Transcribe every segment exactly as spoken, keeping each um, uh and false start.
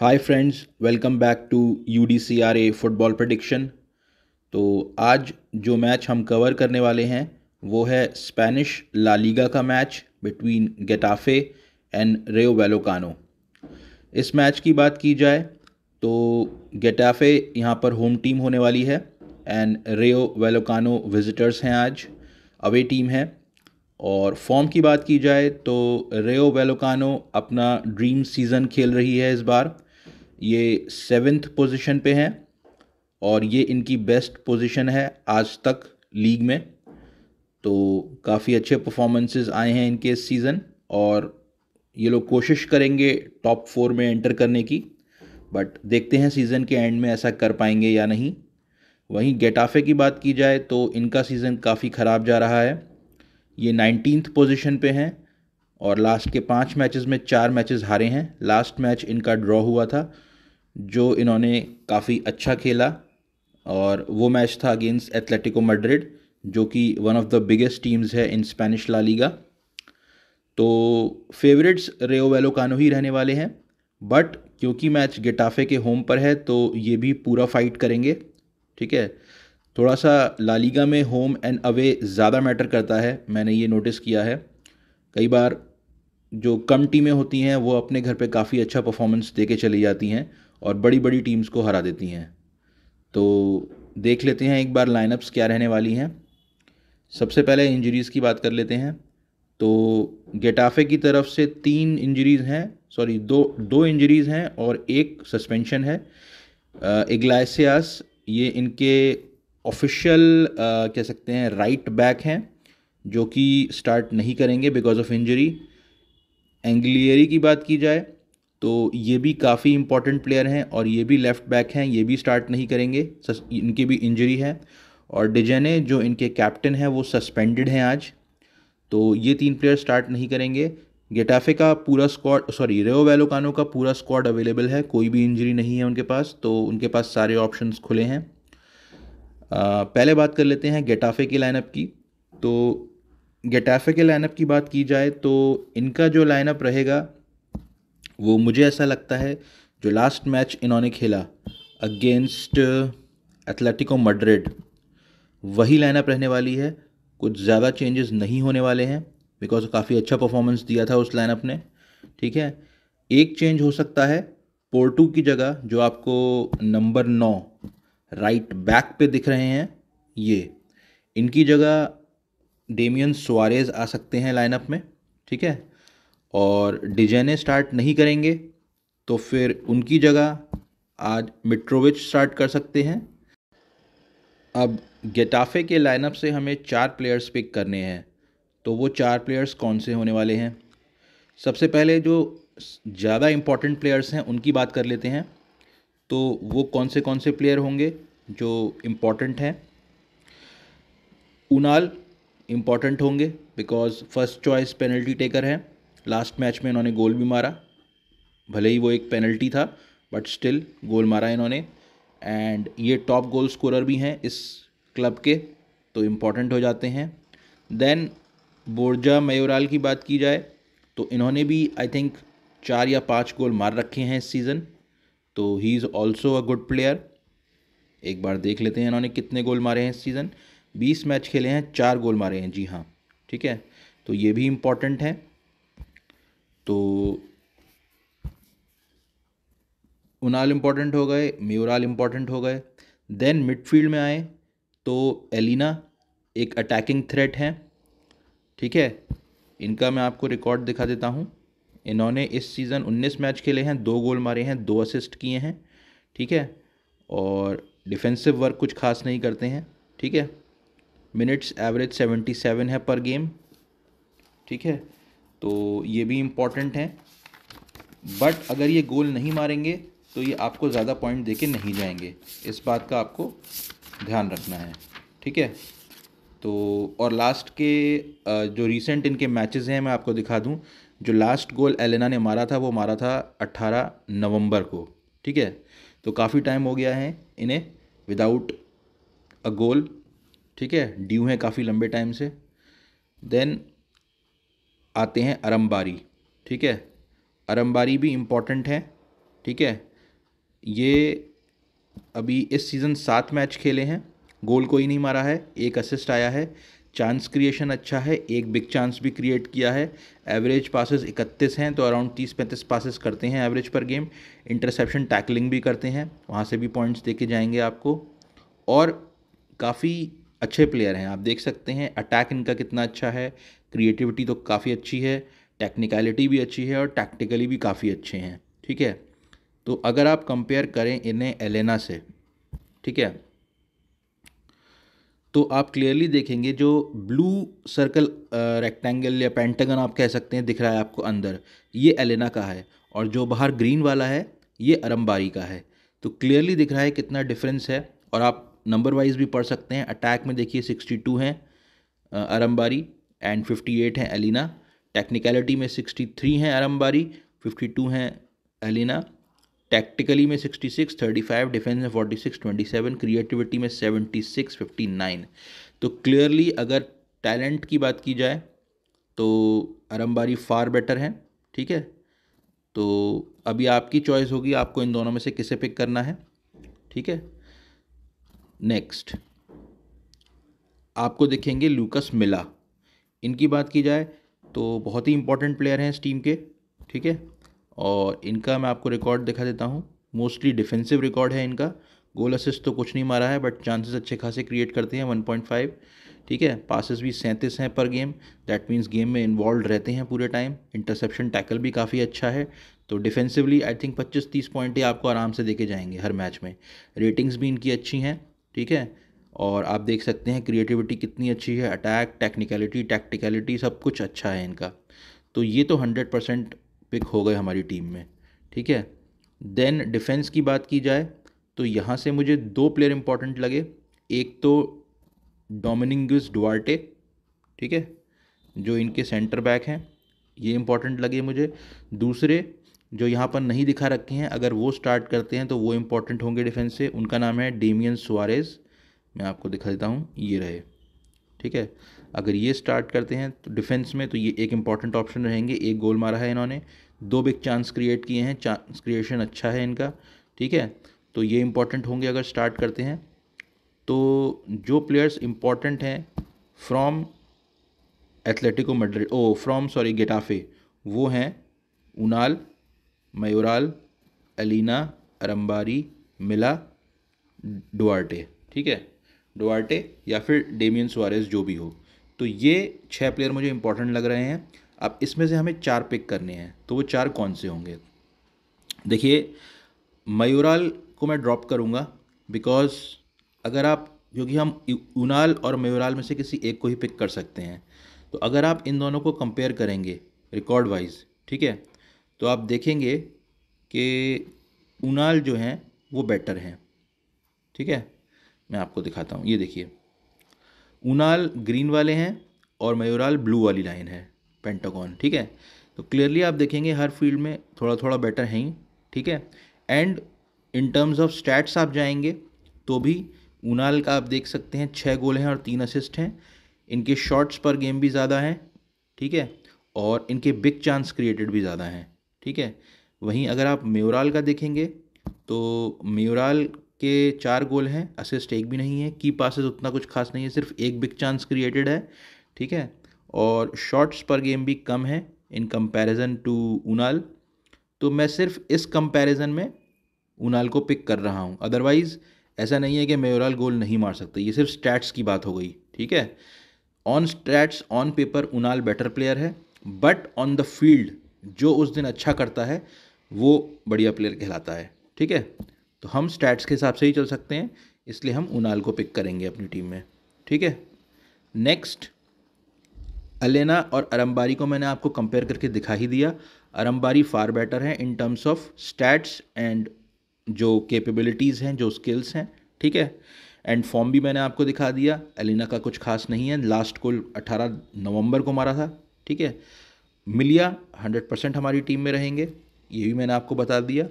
Hi friends, welcome back to U D C R A football prediction. तो आज जो match हम cover करने वाले हैं वो है स्पेनिश ला लीगा का match between Getafe and Rayo Vallecano. इस मैच की बात की जाए तो गेटाफे यहाँ पर होम टीम होने वाली है एंड रेयो वैलेकानो विजिटर्स हैं, आज अवे टीम है। और फॉर्म की बात की जाए तो रेयो वैलेकानो अपना ड्रीम सीज़न खेल रही है इस बार। ये सेवेंथ पोजीशन पे हैं और ये इनकी बेस्ट पोजीशन है आज तक लीग में। तो काफ़ी अच्छे परफॉर्मेंसेस आए हैं इनके इस सीज़न और ये लोग कोशिश करेंगे टॉप फोर में एंटर करने की, बट देखते हैं सीज़न के एंड में ऐसा कर पाएंगे या नहीं। वहीं गेटाफे की बात की जाए तो इनका सीज़न काफ़ी ख़राब जा रहा है। ये नाइनटीन्थ पोजीशन पे हैं और लास्ट के पांच मैचेस में चार मैचेस हारे हैं। लास्ट मैच इनका ड्रॉ हुआ था जो इन्होंने काफ़ी अच्छा खेला और वो मैच था अगेंस्ट एथलेटिको मैड्रिड, जो कि one of the biggest teams है इन स्पेनिश ला लीगा। तो फेवरेट्स रेयो वैलेकानो ही रहने वाले हैं, बट क्योंकि मैच गेटाफे के होम पर है तो ये भी पूरा फाइट करेंगे। ठीक है, थोड़ा सा ला लीगा में होम एंड अवे ज़्यादा मैटर करता है, मैंने ये नोटिस किया है। कई बार जो कम टीमें होती हैं वो अपने घर पे काफ़ी अच्छा परफॉर्मेंस दे के चली जाती हैं और बड़ी बड़ी टीम्स को हरा देती हैं। तो देख लेते हैं एक बार लाइनअप्स क्या रहने वाली हैं। सबसे पहले इंजरीज़ की बात कर लेते हैं तो गेटाफे की तरफ से तीन इंजरीज़ हैं, सॉरी दो दो इंजरीज़ हैं और एक सस्पेंशन है। इग्लासियास ये इनके ऑफिशियल कह सकते हैं राइट बैक हैं, जो कि स्टार्ट नहीं करेंगे बिकॉज ऑफ इंजरी। एंग्लियरी की बात की जाए तो ये भी काफ़ी इंपॉर्टेंट प्लेयर हैं और ये भी लेफ़्ट बैक हैं, ये भी स्टार्ट नहीं करेंगे, इनकी भी इंजरी है। और डिजेने जो इनके कैप्टन हैं वो सस्पेंडेड हैं आज, तो ये तीन प्लेयर स्टार्ट नहीं करेंगे। गेटाफे का पूरा स्क्वाड सॉरी रेयो वैलेकानो का पूरा स्क्वाड अवेलेबल है, कोई भी इंजरी नहीं है उनके पास, तो उनके पास सारे ऑप्शंस खुले हैं। Uh, पहले बात कर लेते हैं गेटाफे की लाइनअप की। तो गेटाफे के लाइनअप की बात की जाए तो इनका जो लाइनअप रहेगा वो मुझे ऐसा लगता है जो लास्ट मैच इन्होंने खेला अगेंस्ट एथलेटिको मैड्रिड वही लाइनअप रहने वाली है। कुछ ज़्यादा चेंजेस नहीं होने वाले हैं बिकॉज काफ़ी अच्छा परफॉर्मेंस दिया था उस लाइनअप ने। ठीक है, एक चेंज हो सकता है, पोर्टू की जगह जो आपको नंबर नौ राइट बैक पे दिख रहे हैं, ये इनकी जगह डेमियन सुआरेज आ सकते हैं लाइनअप में। ठीक है, और डिजेने स्टार्ट नहीं करेंगे तो फिर उनकी जगह आज मिट्रोविच स्टार्ट कर सकते हैं। अब गेटाफे के लाइनअप से हमें चार प्लेयर्स पिक करने हैं, तो वो चार प्लेयर्स कौन से होने वाले हैं। सबसे पहले जो ज़्यादा इम्पॉर्टेंट प्लेयर्स हैं उनकी बात कर लेते हैं, तो वो कौन से कौन से प्लेयर होंगे जो इम्पॉर्टेंट हैं। उनाल इम्पॉर्टेंट होंगे because first choice penalty taker हैं, लास्ट मैच में इन्होंने गोल भी मारा, भले ही वो एक पेनल्टी था बट स्टिल गोल मारा इन्होंने, एंड ये टॉप गोल स्कोरर भी हैं इस क्लब के, तो इम्पॉर्टेंट हो जाते हैं। देन बोर्जा मयोराल की बात की जाए तो इन्होंने भी आई थिंक चार या पाँच गोल मार रखे हैं इस सीज़न, तो he is also a good player. एक बार देख लेते हैं इन्होंने कितने गोल मारे हैं इस सीज़न। बीस मैच खेले हैं, चार गोल मारे हैं, जी हाँ। ठीक है, तो ये भी इम्पॉर्टेंट है। तो उनाल इम्पॉर्टेंट हो गए, मयोराल इम्पॉर्टेंट हो गए। देन मिडफील्ड में आए तो एलिना एक अटैकिंग थ्रेट है। ठीक है, इनका मैं आपको रिकॉर्ड दिखा देता हूँ। इन्होंने इस सीज़न उन्नीस मैच खेले हैं, दो गोल मारे हैं, दो असिस्ट किए हैं। ठीक है, और डिफेंसिव वर्क कुछ खास नहीं करते हैं। ठीक है, मिनट्स एवरेज सतहत्तर है पर गेम। ठीक है, तो ये भी इम्पॉर्टेंट हैं, बट अगर ये गोल नहीं मारेंगे तो ये आपको ज़्यादा पॉइंट देके नहीं जाएंगे, इस बात का आपको ध्यान रखना है। ठीक है, तो और लास्ट के जो रिसेंट इनके मैचेस हैं मैं आपको दिखा दूँ। जो लास्ट गोल एलेना ने मारा था वो मारा था अट्ठारह नवंबर को। ठीक है, तो काफ़ी टाइम हो गया है इन्हें विदाउट अ गोल। ठीक है, ड्यू है काफ़ी लंबे टाइम से। देन आते हैं अरमबारी। ठीक है, अरमबारी भी इम्पॉर्टेंट है, ठीक है। ये अभी इस सीज़न सात मैच खेले हैं, गोल कोई नहीं मारा है, एक असिस्ट आया है, चांस क्रिएशन अच्छा है, एक बिग चांस भी क्रिएट किया है, एवरेज पासेस इकतीस हैं तो अराउंड तीस पैंतीस पासेस करते हैं एवरेज पर गेम, इंटरसेप्शन टैकलिंग भी करते हैं, वहाँ से भी पॉइंट्स देके जाएंगे आपको। और काफ़ी अच्छे प्लेयर हैं, आप देख सकते हैं अटैक इनका कितना अच्छा है, क्रिएटिविटी तो काफ़ी अच्छी है, टेक्निकलिटी भी अच्छी है और टैक्टिकली भी काफ़ी अच्छे हैं, ठीक है। तो अगर आप कंपेयर करें इन्हें एलेना से, ठीक है, तो आप क्लियरली देखेंगे जो ब्लू सर्कल रेक्टेंगल या पेंटागन आप कह सकते हैं दिख रहा है आपको अंदर, ये एलेना का है और जो बाहर ग्रीन वाला है ये अरम्बारी का है। तो क्लियरली दिख रहा है कितना डिफरेंस है और आप नंबर वाइज भी पढ़ सकते हैं। अटैक में देखिए बासठ हैं अरम्बारी एंड अट्ठावन हैं एलेना, टेक्निकलिटी में तिरसठ हैं अरम्बारी, बावन हैं एलेना, टैक्टिकली में छियासठ, पैंतीस, डिफेंस में छियालीस, सत्ताईस, क्रिएटिविटी में छिहत्तर, उनसठ। तो क्लियरली अगर टैलेंट की बात की जाए तो अरम्बारी फार बेटर हैं, ठीक है। तो अभी आपकी चॉइस होगी आपको इन दोनों में से किसे पिक करना है, ठीक है। नेक्स्ट आपको देखेंगे लूकस मिला, इनकी बात की जाए तो बहुत ही इंपॉर्टेंट प्लेयर हैं इस टीम के, ठीक है। और इनका मैं आपको रिकॉर्ड दिखा देता हूँ, मोस्टली डिफेंसिव रिकॉर्ड है इनका, गोल असिस्ट तो कुछ नहीं मारा है बट चांसेस अच्छे खासे क्रिएट करते हैं वन पॉइंट फाइव, ठीक है। पासेस भी सैंतीस हैं पर गेम, दैट मीन्स गेम में इन्वॉल्व रहते हैं पूरे टाइम, इंटरसेप्शन टैकल भी काफ़ी अच्छा है। तो डिफेंसिवली आई थिंक पच्चीस तीस पॉइंट ही आपको आराम से देके जाएंगे हर मैच में। रेटिंग्स भी इनकी अच्छी हैं, ठीक है। और आप देख सकते हैं क्रिएटिविटी कितनी अच्छी है, अटैक, टेक्निकलिटी, टैक्टिकलिटी सब कुछ अच्छा है इनका। तो ये तो हंड्रेड परसेंट पिक हो गए हमारी टीम में, ठीक है। देन डिफेंस की बात की जाए तो यहाँ से मुझे दो प्लेयर इंपॉर्टेंट लगे, एक तो डोमिनिंगस डुआर्टे, ठीक है, जो इनके सेंटर बैक हैं, ये इंपॉर्टेंट लगे मुझे। दूसरे जो यहाँ पर नहीं दिखा रखे हैं, अगर वो स्टार्ट करते हैं तो वो इम्पॉर्टेंट होंगे डिफेंस से, उनका नाम है डेमियन सुआरेज, मैं आपको दिखा देता हूँ, ये रहे, ठीक है। अगर ये स्टार्ट करते हैं तो डिफेंस में तो ये एक इम्पॉर्टेंट ऑप्शन रहेंगे। एक गोल मारा है इन्होंने, दो बिग चांस क्रिएट किए हैं, चांस क्रिएशन अच्छा है इनका, ठीक है। तो ये इम्पॉर्टेंट होंगे अगर स्टार्ट करते हैं तो। जो प्लेयर्स इम्पॉर्टेंट हैं from Atletico Madrid oh from sorry Getafe, वो हैं उनाल, मयोराल, एलेना, अरम्बारी, मिला, डुआर्टे, ठीक है, डुआर्टे या फिर डेमियन सुआरेज जो भी हो। तो ये छह प्लेयर मुझे इंपॉर्टेंट लग रहे हैं। अब इसमें से हमें चार पिक करने हैं, तो वो चार कौन से होंगे? देखिए, मयोराल को मैं ड्रॉप करूँगा बिकॉज अगर आप, क्योंकि हम उनाल और मयोराल में से किसी एक को ही पिक कर सकते हैं, तो अगर आप इन दोनों को कंपेयर करेंगे रिकॉर्ड वाइज, ठीक है, तो आप देखेंगे कि उनाल जो हैं वो बेटर हैं, ठीक है। मैं आपको दिखाता हूँ, ये देखिए, उनाल ग्रीन वाले हैं और मयोराल ब्लू वाली लाइन है, पेंटागन, ठीक है। तो क्लियरली आप देखेंगे हर फील्ड में थोड़ा थोड़ा बेटर हैं ही, ठीक है। And in terms of stats आप जाएंगे तो भी उनाल का आप देख सकते हैं छः गोल हैं और तीन असिस्ट हैं, इनके शॉट्स पर गेम भी ज़्यादा हैं, ठीक है, और इनके बिग चांस क्रिएटेड भी ज़्यादा हैं, ठीक है। वहीं अगर आप मयोराल का देखेंगे तो मयोराल के चार गोल हैं, असिस्ट एक भी नहीं है, की पासेस उतना कुछ खास नहीं है, सिर्फ एक बिग चांस क्रिएटेड है, ठीक है, और शॉट्स पर गेम भी कम है इन कंपैरिजन टू उनाल। तो मैं सिर्फ इस कंपैरिजन में उनाल को पिक कर रहा हूँ, अदरवाइज़ ऐसा नहीं है कि मयोराल गोल नहीं मार सकते, ये सिर्फ स्टैट्स की बात हो गई, ठीक है। On stats, on paper Unal better player है, बट ऑन द फील्ड जो उस दिन अच्छा करता है वो बढ़िया प्लेयर कहलाता है, ठीक है। तो हम स्टैट्स के हिसाब से ही चल सकते हैं, इसलिए हम उनाल को पिक करेंगे अपनी टीम में, ठीक है। नेक्स्ट एलेना और अरम्बारी को मैंने आपको कंपेयर करके दिखा ही दिया। अरम्बारी फार बेटर है in terms of stats and जो कैपेबिलिटीज़ हैं, जो स्किल्स हैं, ठीक है, एंड फॉर्म भी मैंने आपको दिखा दिया। एलेना का कुछ खास नहीं है, लास्ट गोल अठारह नवंबर को मारा था, ठीक है। मिलिया हंड्रेड परसेंट हमारी टीम में रहेंगे, ये भी मैंने आपको बता दिया।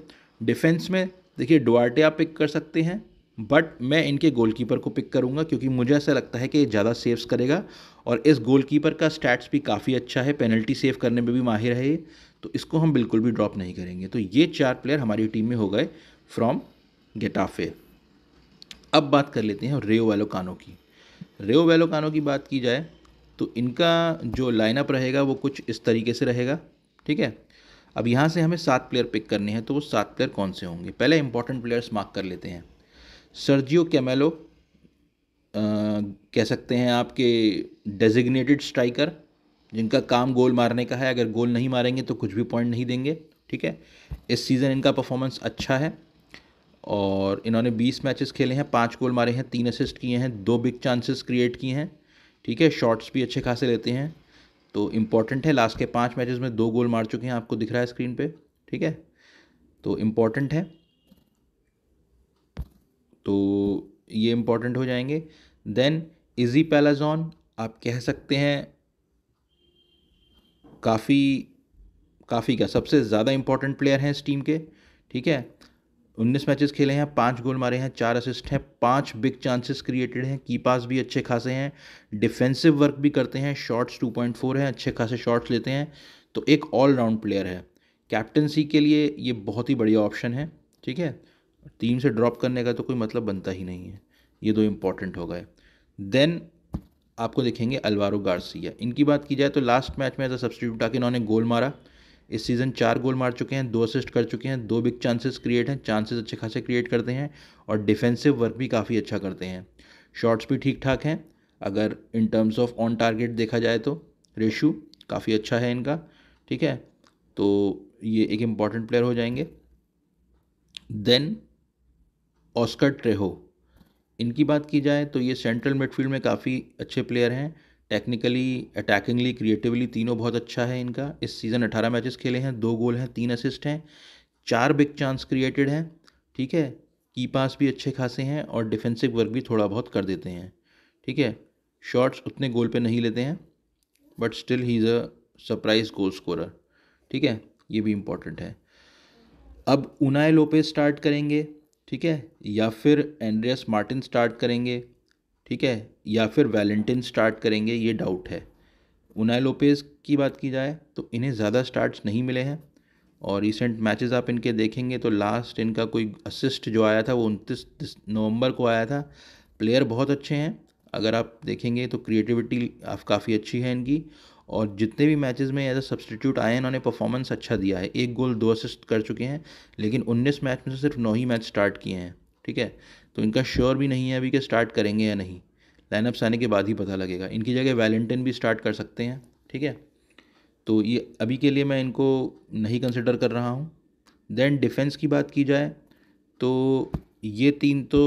डिफेंस में देखिए डुआर्टे आप पिक कर सकते हैं, बट मैं इनके गोलकीपर को पिक करूंगा क्योंकि मुझे ऐसा लगता है कि ये ज़्यादा सेव्स करेगा और इस गोलकीपर का स्टैट्स भी काफ़ी अच्छा है, पेनल्टी सेव करने में भी माहिर है, तो इसको हम बिल्कुल भी ड्रॉप नहीं करेंगे। तो ये चार प्लेयर हमारी टीम में हो गए फ्रॉम गेटाफे। अब बात कर लेते हैं रेयो वैलेकानो की। रेयो वैलेकानो की बात की जाए तो इनका जो लाइनअप रहेगा वो कुछ इस तरीके से रहेगा, ठीक है। अब यहाँ से हमें सात प्लेयर पिक करने हैं, तो वो सात प्लेयर कौन से होंगे, पहले इंपॉर्टेंट प्लेयर्स मार्क कर लेते हैं। सर्जियो कैमेलो कह सकते हैं आपके डेजिग्नेटेड स्ट्राइकर, जिनका काम गोल मारने का है, अगर गोल नहीं मारेंगे तो कुछ भी पॉइंट नहीं देंगे, ठीक है। इस सीज़न इनका परफॉर्मेंस अच्छा है और इन्होंने बीस मैचेस खेले हैं, पाँच गोल मारे हैं, तीन असिस्ट किए हैं, दो बिग चांसेस क्रिएट किए हैं, ठीक है। शॉट्स भी अच्छे खासे लेते हैं, तो इम्पॉर्टेंट है। लास्ट के पाँच मैचेस में दो गोल मार चुके हैं, आपको दिख रहा है स्क्रीन पे, ठीक है, तो इम्पॉर्टेंट है। तो ये इम्पॉर्टेंट हो जाएंगे। देन इजी पैलाजॉन आप कह सकते हैं काफ़ी काफ़ी का सबसे ज़्यादा इम्पॉर्टेंट प्लेयर हैं इस टीम के, ठीक है। उन्नीस मैचेस खेले हैं, पाँच गोल मारे हैं, चार असिस्ट हैं, पाँच बिग चांसेस क्रिएटेड हैं, की पास भी अच्छे खासे हैं, डिफेंसिव वर्क भी करते हैं, शॉट्स टू पॉइंट फोर हैं, अच्छे खासे शॉट्स लेते हैं, तो एक ऑलराउंड प्लेयर है। कैप्टनसी के लिए ये बहुत ही बढ़िया ऑप्शन है, ठीक है। टीम से ड्रॉप करने का तो कोई मतलब बनता ही नहीं है। ये दो इम्पॉर्टेंट हो गए। देन आपको देखेंगे अल्वारो गार्सिया। इनकी बात की जाए तो लास्ट मैच में एज अ सब्स्टिट्यूट आके इन्होंने गोल मारा। इस सीज़न चार गोल मार चुके हैं, दो असिस्ट कर चुके हैं, दो बिग चांसेस क्रिएट हैं, चांसेस अच्छे खासे क्रिएट करते हैं और डिफेंसिव वर्क भी काफ़ी अच्छा करते हैं। शॉट्स भी ठीक ठाक हैं, अगर in terms of on target देखा जाए तो रेशू काफ़ी अच्छा है इनका, ठीक है। तो ये एक इम्पॉर्टेंट प्लेयर हो जाएंगे। देन ऑस्कर ट्रेहो, इनकी बात की जाए तो ये सेंट्रल मिडफील्ड में काफ़ी अच्छे प्लेयर हैं, टेक्निकली, अटैकिंगली, क्रिएटिवली तीनों बहुत अच्छा है इनका। इस सीज़न अठारह मैचेस खेले हैं, दो गोल हैं, तीन असिस्ट हैं, चार बिग चांस क्रिएटेड हैं, ठीक है। की पास भी अच्छे खासे हैं और डिफेंसिव वर्क भी थोड़ा बहुत कर देते हैं, ठीक है। शॉट्स उतने गोल पे नहीं लेते हैं, but still he is a surprise goal scorer, ठीक है, ये भी इम्पॉर्टेंट है। अब उनाय लोपेज स्टार्ट करेंगे, ठीक है, या फिर एंड्रियास मार्टिन स्टार्ट करेंगे, ठीक है, या फिर वैलेंटिन स्टार्ट करेंगे, ये डाउट है। उनाय लोपेज की बात की जाए तो इन्हें ज़्यादा स्टार्ट्स नहीं मिले हैं और रिसेंट मैचेस आप इनके देखेंगे तो लास्ट इनका कोई असिस्ट जो आया था वो उनतीस नवंबर को आया था। प्लेयर बहुत अच्छे हैं, अगर आप देखेंगे तो क्रिएटिविटी काफ़ी अच्छी है इनकी और जितने भी मैचेस में एज अ सब्स्टिट्यूट आए हैं इन्होंने परफॉर्मेंस अच्छा दिया है। एक गोल, दो असिस्ट कर चुके हैं, लेकिन उन्नीस मैच में से सिर्फ नौ ही मैच स्टार्ट किए हैं, ठीक है। तो इनका श्योर भी नहीं है अभी कि स्टार्ट करेंगे या नहीं, लाइनअप्स आने के बाद ही पता लगेगा। इनकी जगह वैलेंटिन भी स्टार्ट कर सकते हैं, ठीक है। तो ये अभी के लिए मैं इनको नहीं कंसिडर कर रहा हूँ। देन डिफेंस की बात की जाए तो ये तीन तो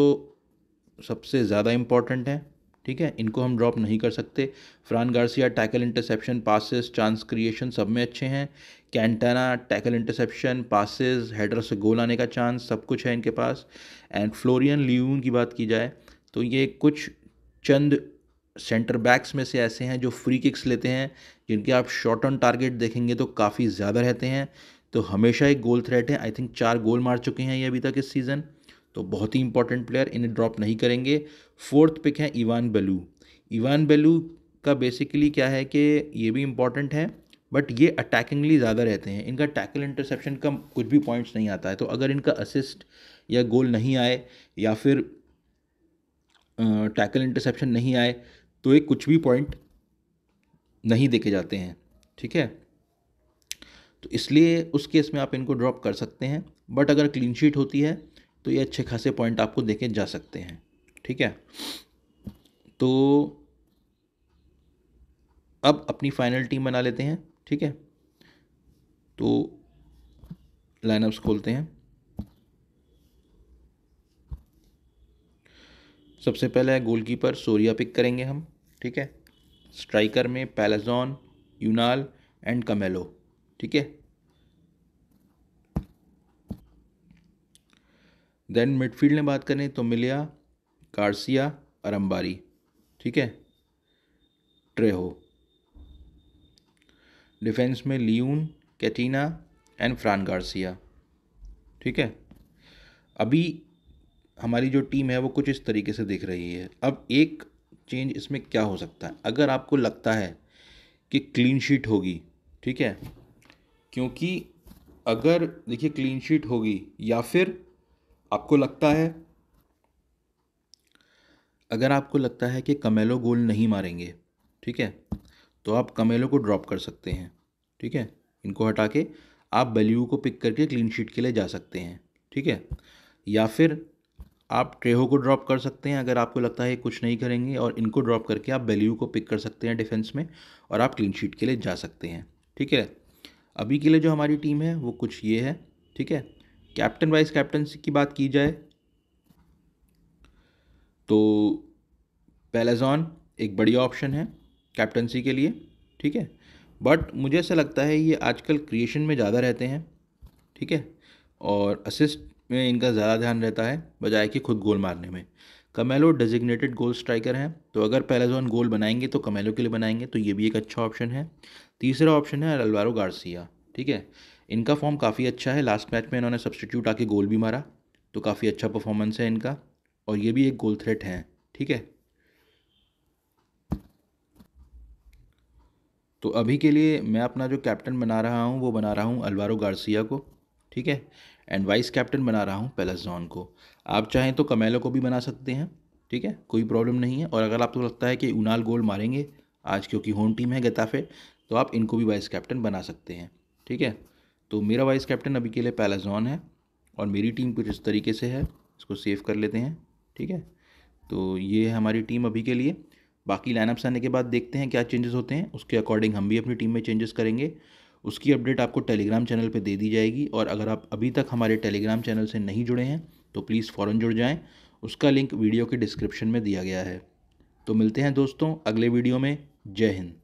सबसे ज़्यादा इम्पॉर्टेंट हैं, ठीक है, इनको हम ड्रॉप नहीं कर सकते। Fran Garcia tackle, interception, passes, chance creation सब में अच्छे हैं। कैंटाना टैकल, इंटरसेप्शन, पासेस, हेडर से गोल आने का चांस, सब कुछ है इनके पास। एंड फ्लोरियन लियून की बात की जाए तो ये कुछ चंद सेंटर बैक्स में से ऐसे हैं जो फ्री किक्स लेते हैं, जिनके आप शॉर्ट ऑन टारगेट देखेंगे तो काफ़ी ज़्यादा रहते हैं, तो हमेशा एक गोल थ्रेट है। आई थिंक चार गोल मार चुके हैं ये अभी तक इस सीज़न, तो बहुत ही इंपॉर्टेंट प्लेयर, इन्हें ड्रॉप नहीं करेंगे। फोर्थ पिक है इवान बेलू। इवान बेलू का बेसिकली क्या है कि ये भी इम्पॉर्टेंट है, बट ये अटैकिंगली ज़्यादा रहते हैं, इनका टैकल, इंटरसेप्शन का कुछ भी पॉइंट्स नहीं आता है। तो अगर इनका असिस्ट या गोल नहीं आए या फिर टैकल इंटरसेप्शन नहीं आए तो ये कुछ भी पॉइंट नहीं देखे जाते हैं, ठीक है। तो इसलिए उस केस में आप इनको ड्रॉप कर सकते हैं, बट अगर क्लीन शीट होती है तो ये अच्छे खासे पॉइंट आपको देखे जा सकते हैं, ठीक है। तो अब अपनी फाइनल टीम बना लेते हैं, ठीक है। तो लाइनअप्स खोलते हैं। सबसे पहले है गोलकीपर, सोरिया पिक करेंगे हम, ठीक है। स्ट्राइकर में पैलाजॉन, यूनाल एंड कैमेलो, ठीक है। देन मिडफील्ड में बात करें तो मिलिया, गार्सिया, अरम्बारी, ठीक है, ट्रेहो। डिफेंस में Lejeune, Catena and Fran Garcia, ठीक है। अभी हमारी जो टीम है वो कुछ इस तरीके से दिख रही है। अब एक चेंज इसमें क्या हो सकता है, अगर आपको लगता है कि क्लीन शीट होगी, ठीक है, क्योंकि अगर देखिए क्लीन शीट होगी या फिर आपको लगता है, अगर आपको लगता है कि कमेलो गोल नहीं मारेंगे, ठीक है, तो आप कमेलो को ड्रॉप कर सकते हैं, ठीक है, इनको हटा के आप बेल्यू को पिक करके क्लीन शीट के लिए जा सकते हैं, ठीक है, या फिर आप ट्रेहो को ड्रॉप कर सकते हैं अगर आपको लगता है कुछ नहीं करेंगे, और इनको ड्रॉप करके आप बेल्यू को पिक कर सकते हैं डिफेंस में और आप क्लीन शीट के लिए जा सकते हैं, ठीक है। अभी के लिए जो हमारी टीम है वो कुछ ये है, ठीक है। कैप्टन वाइस कैप्टन की बात की जाए तो पैलाजॉन एक बढ़िया ऑप्शन है कैप्टनसी के लिए, ठीक है, बट मुझे ऐसा लगता है ये आजकल क्रिएशन में ज़्यादा रहते हैं, ठीक है, और असिस्ट में इनका ज़्यादा ध्यान रहता है बजाय कि खुद गोल मारने में। कमेलो डेजिग्नेटेड गोल स्ट्राइकर हैं, तो अगर पैलाजॉन गोल बनाएंगे तो कमेलो के लिए बनाएंगे, तो ये भी एक अच्छा ऑप्शन है। तीसरा ऑप्शन है अल्वारो गार्सिया, ठीक है, इनका फॉर्म काफ़ी अच्छा है, लास्ट मैच में इन्होंने सब्सटीट्यूट आके गोल भी मारा, तो काफ़ी अच्छा परफॉर्मेंस है इनका, और ये भी एक गोल थ्रेट है, ठीक है। तो अभी के लिए मैं अपना जो कैप्टन बना रहा हूँ वो बना रहा हूँ अल्वारो गार्सिया को, ठीक है, एंड वाइस कैप्टन बना रहा हूँ पैलाजॉन को। आप चाहें तो कमेलो को भी बना सकते हैं, ठीक है, कोई प्रॉब्लम नहीं है। और अगर आपको तो लगता है कि उनाल गोल मारेंगे आज क्योंकि होम टीम है गेटाफे, तो आप इनको भी वाइस कैप्टन बना सकते हैं, ठीक है। तो मेरा वाइस कैप्टन अभी के लिए पैलाजॉन है और मेरी टीम कुछ इस तरीके से है, इसको सेव कर लेते हैं, ठीक है। तो ये है हमारी टीम अभी के लिए। बाकी लाइनअप्स आने के बाद देखते हैं क्या चेंजेस होते हैं, उसके अकॉर्डिंग हम भी अपनी टीम में चेंजेस करेंगे। उसकी अपडेट आपको टेलीग्राम चैनल पे दे दी जाएगी, और अगर आप अभी तक हमारे टेलीग्राम चैनल से नहीं जुड़े हैं तो प्लीज़ फ़ौरन जुड़ जाएं, उसका लिंक वीडियो के डिस्क्रिप्शन में दिया गया है। तो मिलते हैं दोस्तों अगले वीडियो में, जय हिंद।